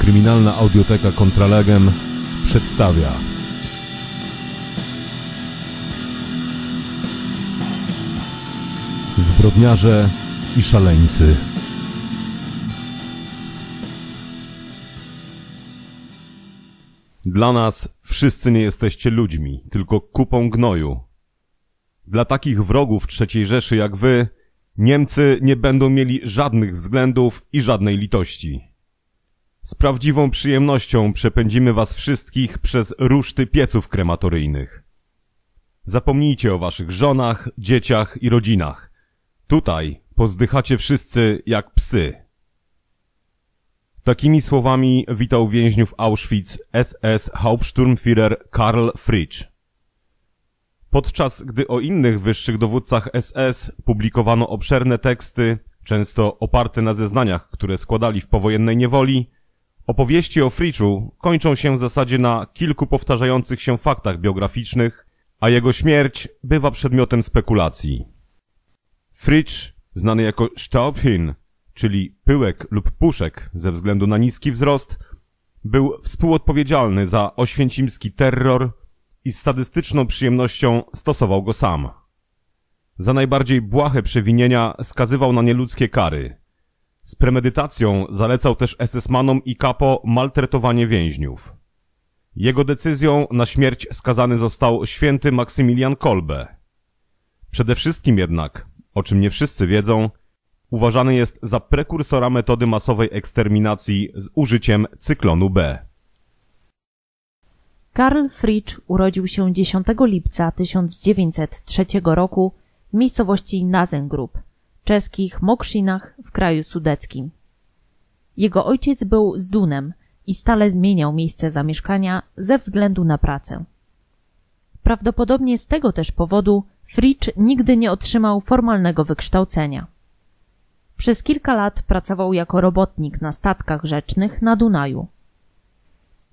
Kryminalna Audioteka Kontra Legem przedstawia Zbrodniarze i szaleńcy. Dla nas wszyscy nie jesteście ludźmi, tylko kupą gnoju. Dla takich wrogów III Rzeszy jak wy, Niemcy nie będą mieli żadnych względów i żadnej litości. Z prawdziwą przyjemnością przepędzimy was wszystkich przez ruszty pieców krematoryjnych. Zapomnijcie o waszych żonach, dzieciach i rodzinach. Tutaj pozdychacie wszyscy jak psy. Takimi słowami witał więźniów Auschwitz SS Hauptsturmführer Karl Fritzsch. Podczas gdy o innych wyższych dowódcach SS publikowano obszerne teksty, często oparte na zeznaniach, które składali w powojennej niewoli, opowieści o Fritzschu kończą się w zasadzie na kilku powtarzających się faktach biograficznych, a jego śmierć bywa przedmiotem spekulacji. Fritzsch, znany jako Staubhin, czyli pyłek lub puszek ze względu na niski wzrost, był współodpowiedzialny za oświęcimski terror i z sadystyczną przyjemnością stosował go sam. Za najbardziej błahe przewinienia skazywał na nieludzkie kary. Z premedytacją zalecał też SS-manom i kapo maltretowanie więźniów. Jego decyzją na śmierć skazany został święty Maksymilian Kolbe. Przede wszystkim jednak, o czym nie wszyscy wiedzą, uważany jest za prekursora metody masowej eksterminacji z użyciem cyklonu B. Karl Fritzsch urodził się 10 lipca 1903 roku w miejscowości Nazengrób, czeskich Mokrzynach w kraju sudeckim. Jego ojciec był Zdunem i stale zmieniał miejsce zamieszkania ze względu na pracę. Prawdopodobnie z tego też powodu Fritzsch nigdy nie otrzymał formalnego wykształcenia. Przez kilka lat pracował jako robotnik na statkach rzecznych na Dunaju.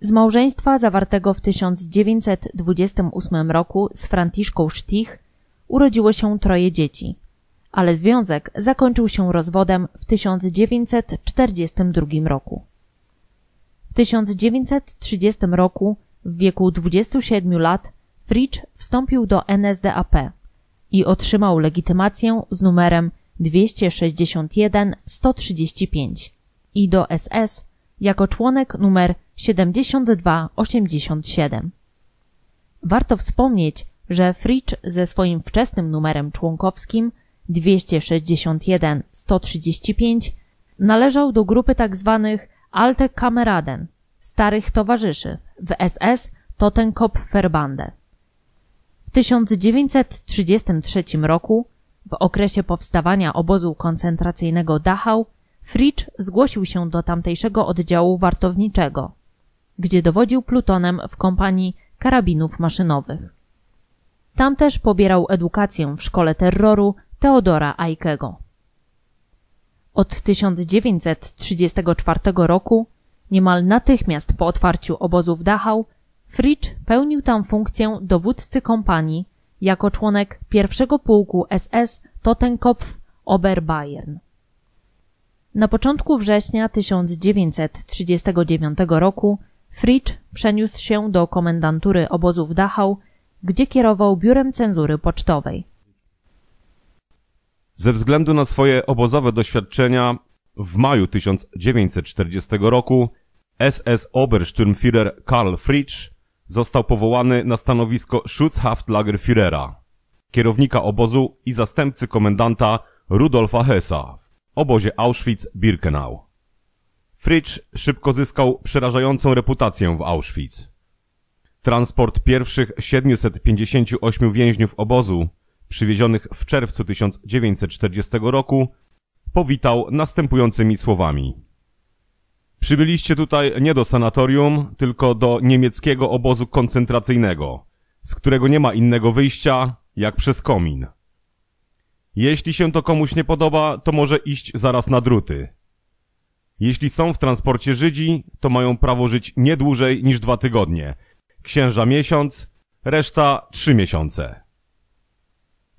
Z małżeństwa zawartego w 1928 roku z Franciszką Stich urodziło się troje dzieci, ale związek zakończył się rozwodem w 1942 roku. W 1930 roku w wieku 27 lat Fritzsch wstąpił do NSDAP i otrzymał legitymację z numerem 261-135 i do SS jako członek numer 7287. Warto wspomnieć, że Fritzsch ze swoim wczesnym numerem członkowskim 261-135 należał do grupy tzw. Alte Kameraden, starych towarzyszy w SS Totenkopfverbande. W 1933 roku, w okresie powstawania obozu koncentracyjnego Dachau, Fritzsch zgłosił się do tamtejszego oddziału wartowniczego, gdzie dowodził plutonem w kompanii karabinów maszynowych. Tam też pobierał edukację w szkole terroru Theodora Eickego. Od 1934 roku, niemal natychmiast po otwarciu obozu w Dachau, Fritzsch pełnił tam funkcję dowódcy kompanii jako członek pierwszego pułku SS Totenkopf Oberbayern. Na początku września 1939 roku Fritzsch przeniósł się do komendantury obozu w Dachau, gdzie kierował biurem cenzury pocztowej. Ze względu na swoje obozowe doświadczenia w maju 1940 roku SS Obersturmführer Karl Fritzsch został powołany na stanowisko Schutzhaftlagerführera, kierownika obozu i zastępcy komendanta Rudolfa Hössa w obozie Auschwitz-Birkenau. Fritzsch szybko zyskał przerażającą reputację w Auschwitz. Transport pierwszych 758 więźniów obozu, przywiezionych w czerwcu 1940 roku, powitał następującymi słowami. Przybyliście tutaj nie do sanatorium, tylko do niemieckiego obozu koncentracyjnego, z którego nie ma innego wyjścia, jak przez komin. Jeśli się to komuś nie podoba, to może iść zaraz na druty. Jeśli są w transporcie Żydzi, to mają prawo żyć nie dłużej niż 2 tygodnie, księża miesiąc, reszta 3 miesiące.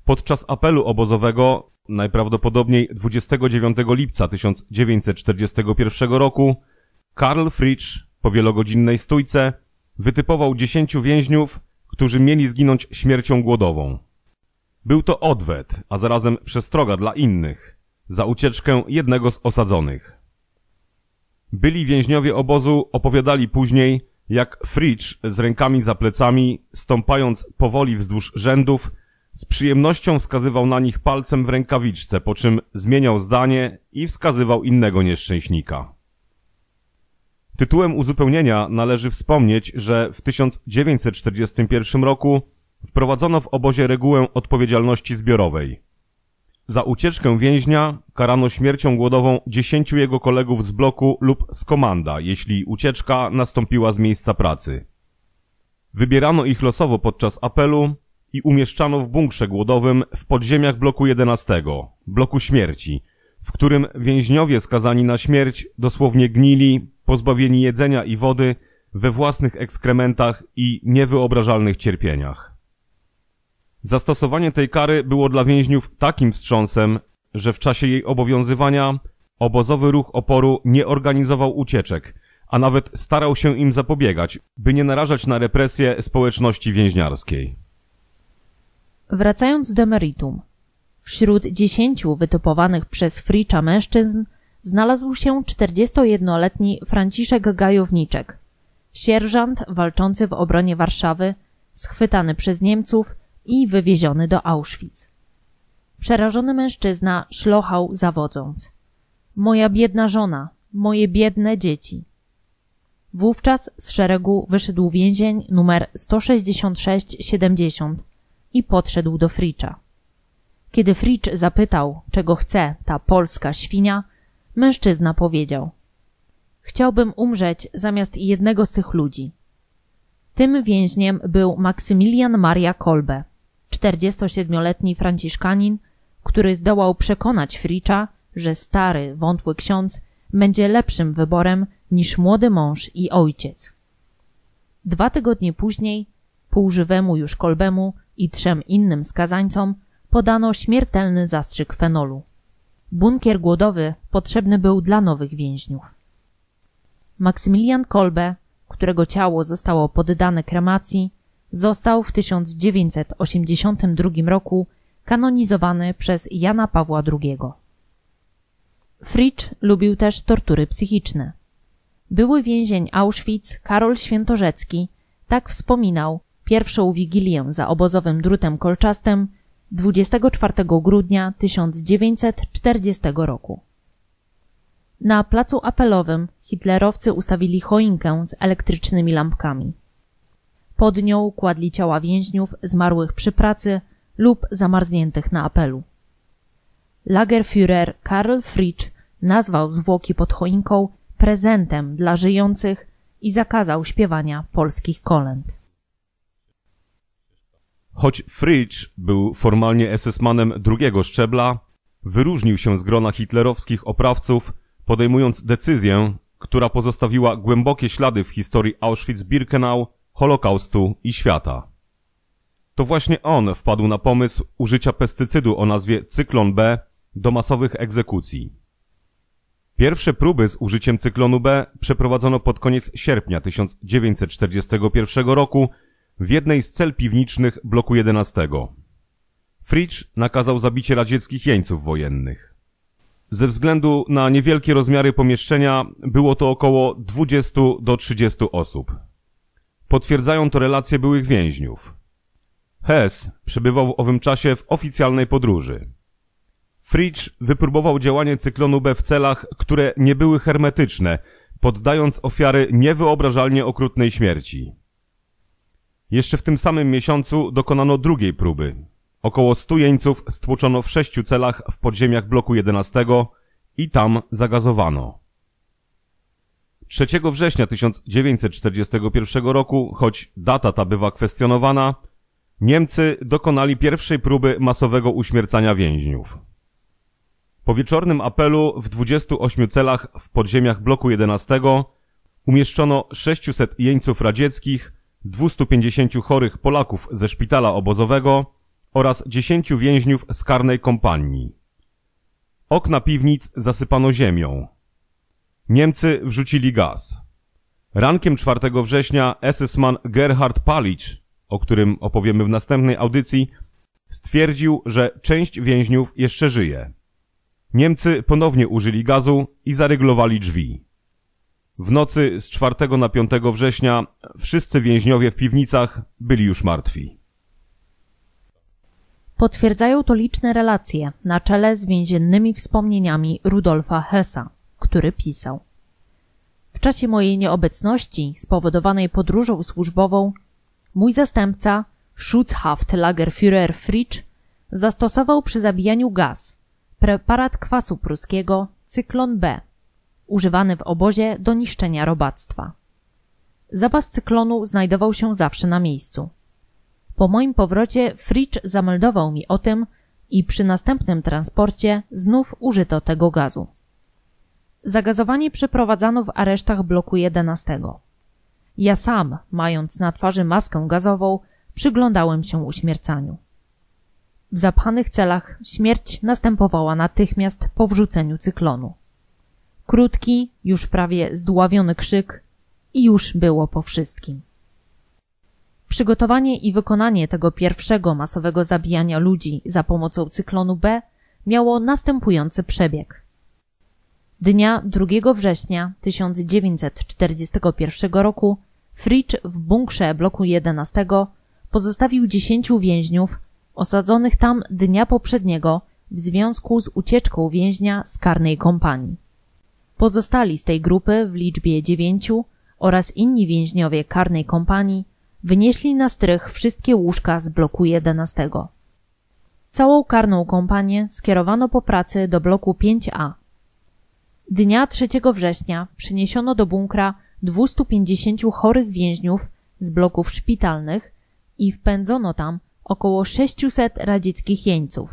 Podczas apelu obozowego, najprawdopodobniej 29 lipca 1941 roku, Karl Fritzsch po wielogodzinnej stójce wytypował 10 więźniów, którzy mieli zginąć śmiercią głodową. Był to odwet, a zarazem przestroga dla innych, za ucieczkę jednego z osadzonych. Byli więźniowie obozu opowiadali później, jak Fritzsch z rękami za plecami, stąpając powoli wzdłuż rzędów, z przyjemnością wskazywał na nich palcem w rękawiczce, po czym zmieniał zdanie i wskazywał innego nieszczęśnika. Tytułem uzupełnienia należy wspomnieć, że w 1941 roku wprowadzono w obozie regułę odpowiedzialności zbiorowej. Za ucieczkę więźnia karano śmiercią głodową 10 jego kolegów z bloku lub z komanda, jeśli ucieczka nastąpiła z miejsca pracy. Wybierano ich losowo podczas apelu i umieszczano w bunkrze głodowym w podziemiach bloku 11, bloku śmierci, w którym więźniowie skazani na śmierć dosłownie gnili, pozbawieni jedzenia i wody, we własnych ekskrementach i niewyobrażalnych cierpieniach. Zastosowanie tej kary było dla więźniów takim wstrząsem, że w czasie jej obowiązywania obozowy ruch oporu nie organizował ucieczek, a nawet starał się im zapobiegać, by nie narażać na represje społeczności więźniarskiej. Wracając do meritum. Wśród 10 wytypowanych przez Fritzscha mężczyzn znalazł się 41-letni Franciszek Gajowniczek, sierżant walczący w obronie Warszawy, schwytany przez Niemców i wywieziony do Auschwitz. Przerażony mężczyzna szlochał zawodząc: „Moja biedna żona, moje biedne dzieci”. Wówczas z szeregu wyszedł więzień numer 166-70 i podszedł do Fritzscha. Kiedy Fritzsch zapytał, czego chce ta polska świnia, mężczyzna powiedział: „Chciałbym umrzeć zamiast jednego z tych ludzi”. Tym więźniem był Maksymilian Maria Kolbe, 47-letni franciszkanin, który zdołał przekonać Fritzscha, że stary, wątły ksiądz będzie lepszym wyborem niż młody mąż i ojciec. 2 tygodnie później półżywemu już Kolbemu i 3 innym skazańcom podano śmiertelny zastrzyk fenolu. Bunkier głodowy potrzebny był dla nowych więźniów. Maksymilian Kolbe, którego ciało zostało poddane kremacji, został w 1982 roku kanonizowany przez Jana Pawła II. Fritzsch lubił też tortury psychiczne. Były więzień Auschwitz Karol Świętorzecki tak wspominał pierwszą wigilię za obozowym drutem kolczastym 24 grudnia 1940 roku. Na placu apelowym hitlerowcy ustawili choinkę z elektrycznymi lampkami. Pod nią kładli ciała więźniów zmarłych przy pracy lub zamarzniętych na apelu. Lagerführer Karl Fritzsch nazwał zwłoki pod choinką prezentem dla żyjących i zakazał śpiewania polskich kolęd. Choć Fritzsch był formalnie SS-manem drugiego szczebla, wyróżnił się z grona hitlerowskich oprawców, podejmując decyzję, która pozostawiła głębokie ślady w historii Auschwitz-Birkenau, Holokaustu i świata. To właśnie on wpadł na pomysł użycia pestycydu o nazwie Cyklon B do masowych egzekucji. Pierwsze próby z użyciem Cyklonu B przeprowadzono pod koniec sierpnia 1941 roku w jednej z cel piwniczych bloku 11. Fritzsch nakazał zabicie radzieckich jeńców wojennych. Ze względu na niewielkie rozmiary pomieszczenia było to około 20 do 30 osób. Potwierdzają to relacje byłych więźniów. Höss przebywał w owym czasie w oficjalnej podróży. Fritzsch wypróbował działanie Cyklonu B w celach, które nie były hermetyczne, poddając ofiary niewyobrażalnie okrutnej śmierci. Jeszcze w tym samym miesiącu dokonano drugiej próby. Około 100 jeńców stłuczono w 6 celach w podziemiach bloku 11 i tam zagazowano. 3 września 1941 roku, choć data ta bywa kwestionowana, Niemcy dokonali pierwszej próby masowego uśmiercania więźniów. Po wieczornym apelu w 28 celach w podziemiach bloku 11 umieszczono 600 jeńców radzieckich, 250 chorych Polaków ze szpitala obozowego oraz 10 więźniów z karnej kompanii. Okna piwnic zasypano ziemią. Niemcy wrzucili gaz. Rankiem 4 września SS-man Gerhard Palitzsch, o którym opowiemy w następnej audycji, stwierdził, że część więźniów jeszcze żyje. Niemcy ponownie użyli gazu i zaryglowali drzwi. W nocy z 4 na 5 września wszyscy więźniowie w piwnicach byli już martwi. Potwierdzają to liczne relacje, na czele z więziennymi wspomnieniami Rudolfa Hössa, który pisał: w czasie mojej nieobecności, spowodowanej podróżą służbową, mój zastępca, Schutzhaftlagerführer Fritzsch, zastosował przy zabijaniu gaz, preparat kwasu pruskiego Cyklon B, używany w obozie do niszczenia robactwa. Zapas cyklonu znajdował się zawsze na miejscu. Po moim powrocie Fritzsch zameldował mi o tym i przy następnym transporcie znów użyto tego gazu. Zagazowanie przeprowadzano w aresztach bloku 11. Ja sam, mając na twarzy maskę gazową, przyglądałem się uśmiercaniu. W zapchanych celach śmierć następowała natychmiast po wrzuceniu cyklonu. Krótki, już prawie zdławiony krzyk i już było po wszystkim. Przygotowanie i wykonanie tego pierwszego masowego zabijania ludzi za pomocą cyklonu B miało następujący przebieg. Dnia 2 września 1941 roku Fritzsch w bunkrze bloku 11 pozostawił 10 więźniów osadzonych tam dnia poprzedniego w związku z ucieczką więźnia z karnej kompanii. Pozostali z tej grupy w liczbie 9 oraz inni więźniowie karnej kompanii wynieśli na strych wszystkie łóżka z bloku 11. Całą karną kompanię skierowano po pracy do bloku 5A. Dnia 3 września przyniesiono do bunkra 250 chorych więźniów z bloków szpitalnych i wpędzono tam około 600 radzieckich jeńców,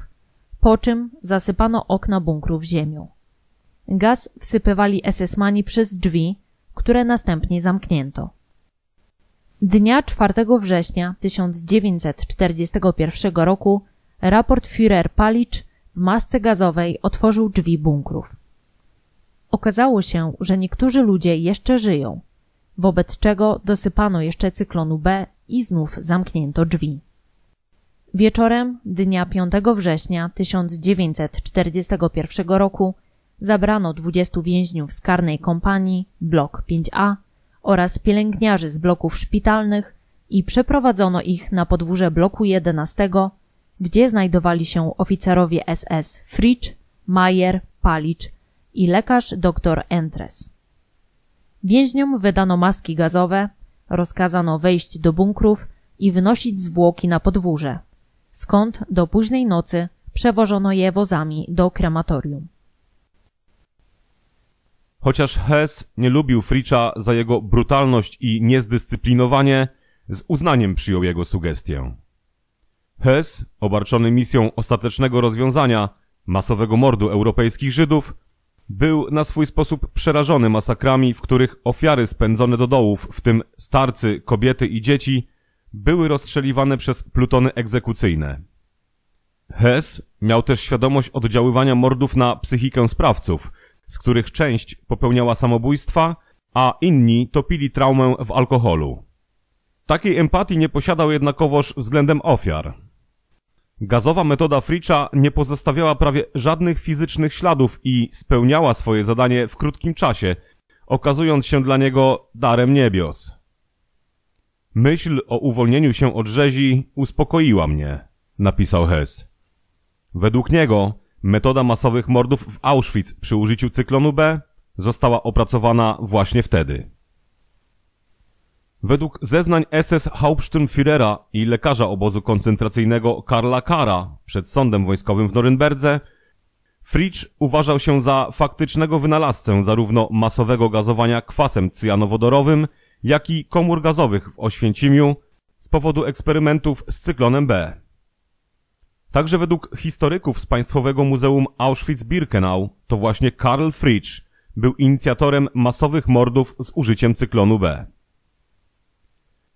po czym zasypano okna bunkrów ziemią. Gaz wsypywali SS-mani przez drzwi, które następnie zamknięto. Dnia 4 września 1941 roku raportführer Palitzsch w masce gazowej otworzył drzwi bunkrów. Okazało się, że niektórzy ludzie jeszcze żyją, wobec czego dosypano jeszcze cyklonu B i znów zamknięto drzwi. Wieczorem dnia 5 września 1941 roku zabrano 20 więźniów z karnej kompanii, blok 5A oraz pielęgniarzy z bloków szpitalnych i przeprowadzono ich na podwórze bloku 11, gdzie znajdowali się oficerowie SS Fritzsch, Mayer, Palitzsch i lekarz dr Entres. Więźniom wydano maski gazowe, rozkazano wejść do bunkrów i wynosić zwłoki na podwórze, skąd do późnej nocy przewożono je wozami do krematorium. Chociaż Höss nie lubił Fritzscha za jego brutalność i niezdyscyplinowanie, z uznaniem przyjął jego sugestię. Höss, obarczony misją ostatecznego rozwiązania masowego mordu europejskich Żydów, był na swój sposób przerażony masakrami, w których ofiary spędzone do dołów, w tym starcy, kobiety i dzieci, były rozstrzeliwane przez plutony egzekucyjne. Höss miał też świadomość oddziaływania mordów na psychikę sprawców, z których część popełniała samobójstwa, a inni topili traumę w alkoholu. Takiej empatii nie posiadał jednakowoż względem ofiar. Gazowa metoda Fritzscha nie pozostawiała prawie żadnych fizycznych śladów i spełniała swoje zadanie w krótkim czasie, okazując się dla niego darem niebios. Myśl o uwolnieniu się od rzezi uspokoiła mnie, napisał Höss. Według niego metoda masowych mordów w Auschwitz przy użyciu cyklonu B została opracowana właśnie wtedy. Według zeznań SS Hauptsturmführera i lekarza obozu koncentracyjnego Karla Kara przed sądem wojskowym w Norymberdze, Fritzsch uważał się za faktycznego wynalazcę zarówno masowego gazowania kwasem cyjanowodorowym, jak i komór gazowych w Oświęcimiu z powodu eksperymentów z cyklonem B. Także według historyków z Państwowego Muzeum Auschwitz-Birkenau to właśnie Karl Fritzsch był inicjatorem masowych mordów z użyciem cyklonu B.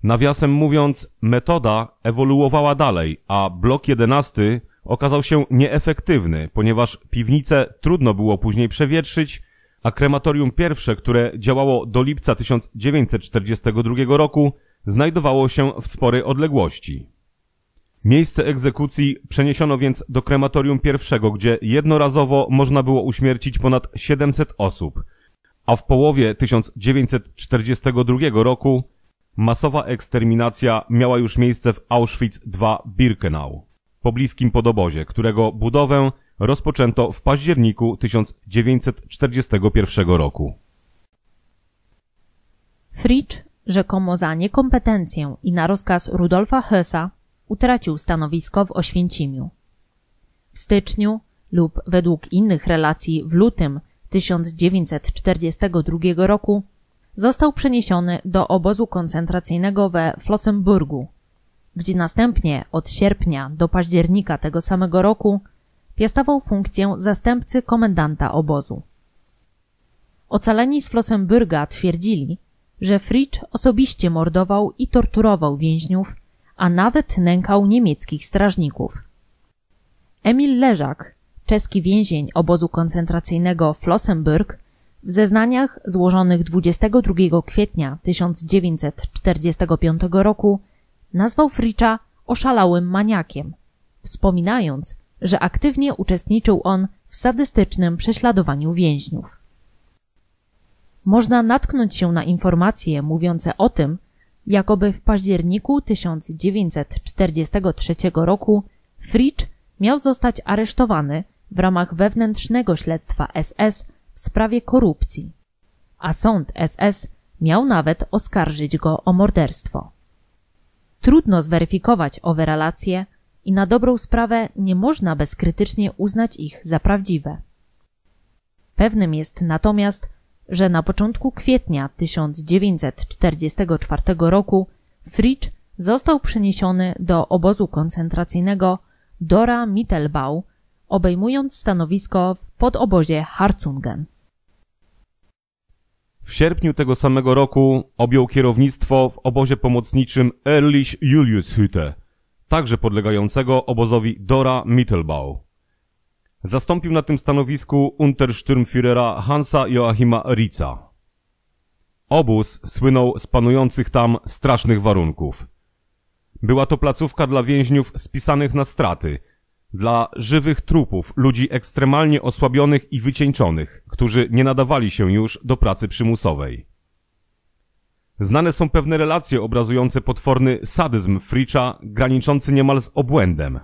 Nawiasem mówiąc, metoda ewoluowała dalej, a blok 11 okazał się nieefektywny, ponieważ piwnice trudno było później przewietrzyć, a krematorium pierwsze, które działało do lipca 1942 roku, znajdowało się w sporej odległości. Miejsce egzekucji przeniesiono więc do krematorium pierwszego, gdzie jednorazowo można było uśmiercić ponad 700 osób, a w połowie 1942 roku masowa eksterminacja miała już miejsce w Auschwitz-Birkenau, pobliskim podobozie, którego budowę rozpoczęto w październiku 1941 roku. Fritzsch, rzekomo za niekompetencję i na rozkaz Rudolfa Hössa, utracił stanowisko w Oświęcimiu. W styczniu lub według innych relacji w lutym 1942 roku został przeniesiony do obozu koncentracyjnego we Flossenbürgu, gdzie następnie od sierpnia do października tego samego roku piastował funkcję zastępcy komendanta obozu. Ocaleni z Flossenbürga twierdzili, że Fritzsch osobiście mordował i torturował więźniów, a nawet nękał niemieckich strażników. Emil Leżak, czeski więzień obozu koncentracyjnego Flossenbürg, w zeznaniach złożonych 22 kwietnia 1945 roku nazwał Fritzscha oszalałym maniakiem, wspominając, że aktywnie uczestniczył on w sadystycznym prześladowaniu więźniów. Można natknąć się na informacje mówiące o tym, jakoby w październiku 1943 roku Fritzsch miał zostać aresztowany w ramach wewnętrznego śledztwa SS w sprawie korupcji, a sąd SS miał nawet oskarżyć go o morderstwo. Trudno zweryfikować owe relacje i na dobrą sprawę nie można bezkrytycznie uznać ich za prawdziwe. Pewnym jest natomiast, że na początku kwietnia 1944 roku Fritzsch został przeniesiony do obozu koncentracyjnego Dora Mittelbau, obejmując stanowisko w podobozie Harzungen. W sierpniu tego samego roku objął kierownictwo w obozie pomocniczym Ellrich Julius Hütte, także podlegającego obozowi Dora Mittelbau. Zastąpił na tym stanowisku Untersturmführera Hansa Joachima Ritza. Obóz słynął z panujących tam strasznych warunków. Była to placówka dla więźniów spisanych na straty, dla żywych trupów, ludzi ekstremalnie osłabionych i wycieńczonych, którzy nie nadawali się już do pracy przymusowej. Znane są pewne relacje obrazujące potworny sadyzm Fritzscha, graniczący niemal z obłędem.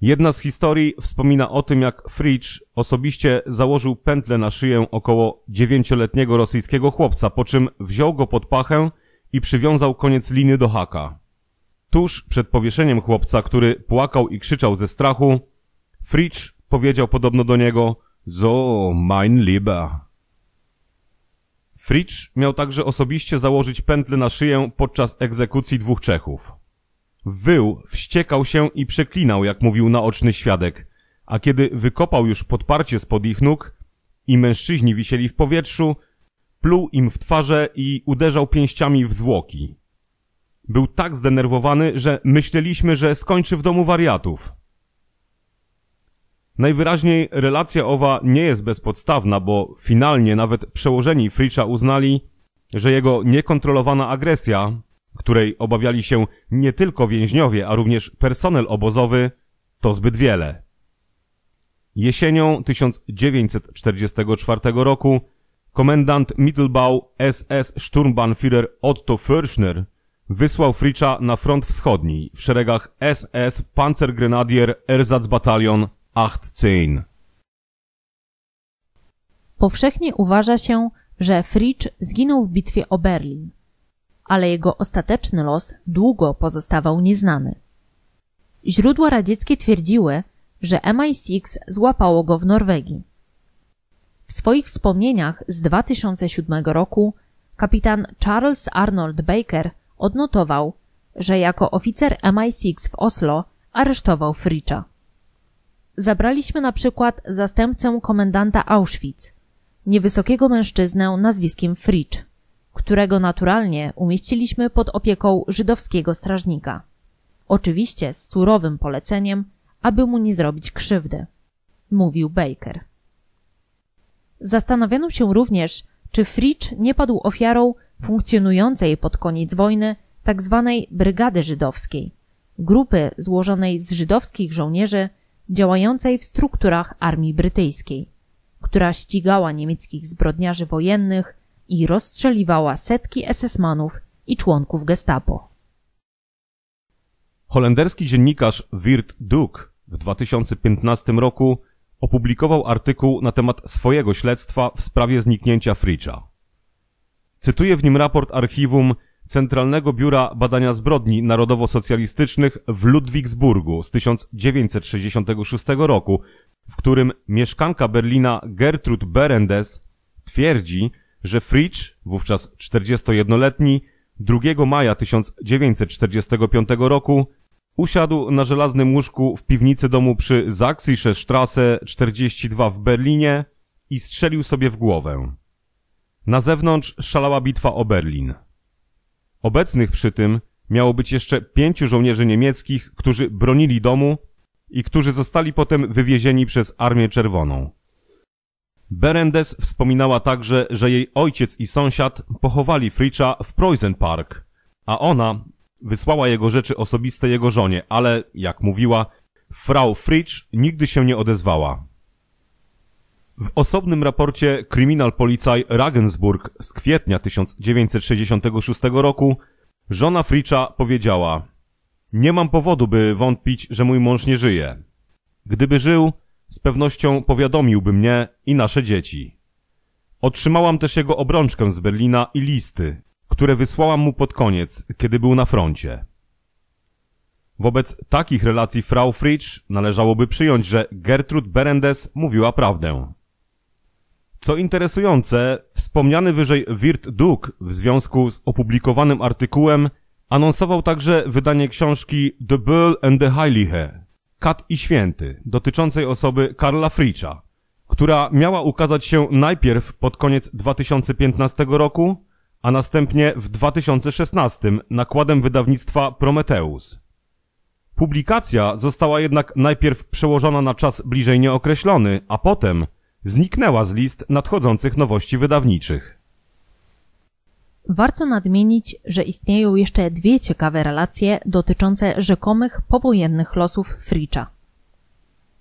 Jedna z historii wspomina o tym, jak Fritzsch osobiście założył pętlę na szyję około 9-letniego rosyjskiego chłopca, po czym wziął go pod pachę i przywiązał koniec liny do haka. Tuż przed powieszeniem chłopca, który płakał i krzyczał ze strachu, Fritzsch powiedział podobno do niego: „So, mein Lieber”. Fritzsch miał także osobiście założyć pętlę na szyję podczas egzekucji dwóch Czechów. Wył, wściekał się i przeklinał, jak mówił naoczny świadek, a kiedy wykopał już podparcie spod ich nóg i mężczyźni wisieli w powietrzu, pluł im w twarze i uderzał pięściami w zwłoki. Był tak zdenerwowany, że myśleliśmy, że skończy w domu wariatów. Najwyraźniej relacja owa nie jest bezpodstawna, bo finalnie nawet przełożeni Fritzscha uznali, że jego niekontrolowana agresja, której obawiali się nie tylko więźniowie, a również personel obozowy, to zbyt wiele. Jesienią 1944 roku komendant Mittelbau SS Sturmbannführer Otto Förschner wysłał Fritzscha na front wschodni w szeregach SS Panzergrenadier Ersatzbataillon 18. Powszechnie uważa się, że Fritzsch zginął w bitwie o Berlin, ale jego ostateczny los długo pozostawał nieznany. Źródła radzieckie twierdziły, że MI6 złapało go w Norwegii. W swoich wspomnieniach z 2007 roku kapitan Charles Arnold Baker odnotował, że jako oficer MI6 w Oslo aresztował Fritzscha. Zabraliśmy na przykład zastępcę komendanta Auschwitz, niewysokiego mężczyznę nazwiskiem Fritzsch, którego naturalnie umieściliśmy pod opieką żydowskiego strażnika. Oczywiście z surowym poleceniem, aby mu nie zrobić krzywdy, mówił Baker. Zastanawiano się również, czy Fritzsch nie padł ofiarą funkcjonującej pod koniec wojny tzw. Brygady Żydowskiej, grupy złożonej z żydowskich żołnierzy działającej w strukturach armii brytyjskiej, która ścigała niemieckich zbrodniarzy wojennych i rozstrzeliwała setki SS-manów i członków Gestapo. Holenderski dziennikarz Wiert Duk w 2015 roku opublikował artykuł na temat swojego śledztwa w sprawie zniknięcia Fritzscha. Cytuję w nim raport archiwum Centralnego Biura Badania Zbrodni Narodowo-Socjalistycznych w Ludwigsburgu z 1966 roku, w którym mieszkanka Berlina Gertrud Berendes twierdzi, że Fritzsch, wówczas 41-letni, 2 maja 1945 roku usiadł na żelaznym łóżku w piwnicy domu przy Sächsische Straße 42 w Berlinie i strzelił sobie w głowę. Na zewnątrz szalała bitwa o Berlin. Obecnych przy tym miało być jeszcze 5 żołnierzy niemieckich, którzy bronili domu i którzy zostali potem wywiezieni przez Armię Czerwoną. Berendes wspominała także, że jej ojciec i sąsiad pochowali Fritzscha w Preußen Park, a ona wysłała jego rzeczy osobiste jego żonie, ale, jak mówiła, Frau Fritzsch nigdy się nie odezwała. W osobnym raporcie Kryminalpolizei Regensburg z kwietnia 1966 roku żona Fritzscha powiedziała: „Nie mam powodu, by wątpić, że mój mąż nie żyje. Gdyby żył, z pewnością powiadomiłby mnie i nasze dzieci. Otrzymałam też jego obrączkę z Berlina i listy, które wysłałam mu pod koniec, kiedy był na froncie”. Wobec takich relacji Frau Fritzsch należałoby przyjąć, że Gertrud Berendes mówiła prawdę. Co interesujące, wspomniany wyżej Wirt Duk w związku z opublikowanym artykułem anonsował także wydanie książki De Böll and de Heilige, Kat i Święty, dotyczącej osoby Karla Fritzscha, która miała ukazać się najpierw pod koniec 2015 roku, a następnie w 2016 nakładem wydawnictwa Prometeus. Publikacja została jednak najpierw przełożona na czas bliżej nieokreślony, a potem zniknęła z list nadchodzących nowości wydawniczych. Warto nadmienić, że istnieją jeszcze 2 ciekawe relacje dotyczące rzekomych powojennych losów Fritzscha.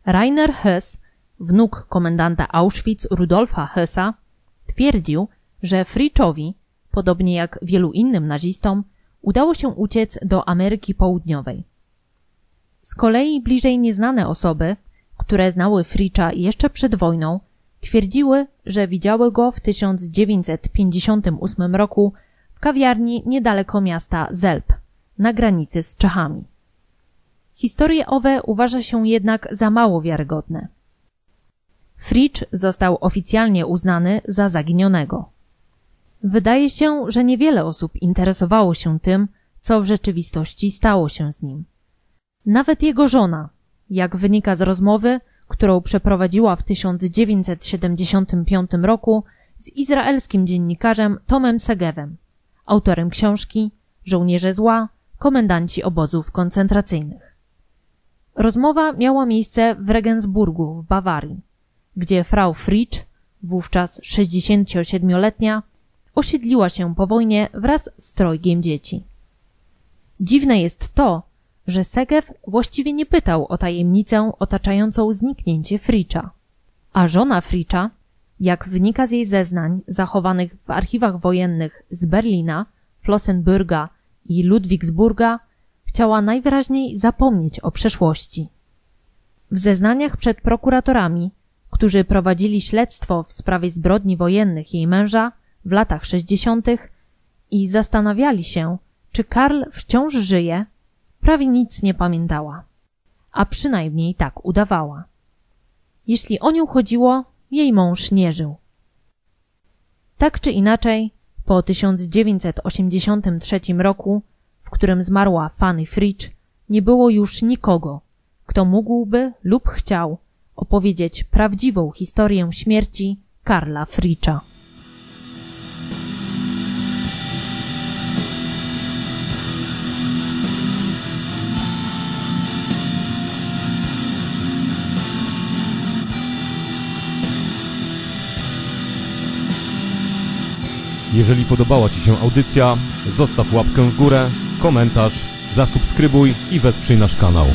Rainer Höss, wnuk komendanta Auschwitz Rudolfa Hössa, twierdził, że Fritzschowi, podobnie jak wielu innym nazistom, udało się uciec do Ameryki Południowej. Z kolei bliżej nieznane osoby, które znały Fritzscha jeszcze przed wojną, twierdziły, że widziały go w 1958 roku w kawiarni niedaleko miasta Zelb, na granicy z Czechami. Historie owe uważa się jednak za mało wiarygodne. Fritzsch został oficjalnie uznany za zaginionego. Wydaje się, że niewiele osób interesowało się tym, co w rzeczywistości stało się z nim. Nawet jego żona, jak wynika z rozmowy, którą przeprowadziła w 1975 roku z izraelskim dziennikarzem Tomem Segewem, autorem książki Żołnierze zła, komendanci obozów koncentracyjnych. Rozmowa miała miejsce w Regensburgu w Bawarii, gdzie Frau Fritzsch, wówczas 67-letnia, osiedliła się po wojnie wraz z trojgiem dzieci. Dziwne jest to, że Segew właściwie nie pytał o tajemnicę otaczającą zniknięcie Fritzscha, a żona Fritzscha, jak wynika z jej zeznań zachowanych w archiwach wojennych z Berlina, Flossenbürga i Ludwigsburga, chciała najwyraźniej zapomnieć o przeszłości. W zeznaniach przed prokuratorami, którzy prowadzili śledztwo w sprawie zbrodni wojennych jej męża w latach 60. i zastanawiali się, czy Karl wciąż żyje, prawie nic nie pamiętała, a przynajmniej tak udawała. Jeśli o nią chodziło, jej mąż nie żył. Tak czy inaczej, po 1983 roku, w którym zmarła Fanny Fritzsch, nie było już nikogo, kto mógłby lub chciał opowiedzieć prawdziwą historię śmierci Karla Fritzscha. Jeżeli podobała Ci się audycja, zostaw łapkę w górę, komentarz, zasubskrybuj i wesprzyj nasz kanał.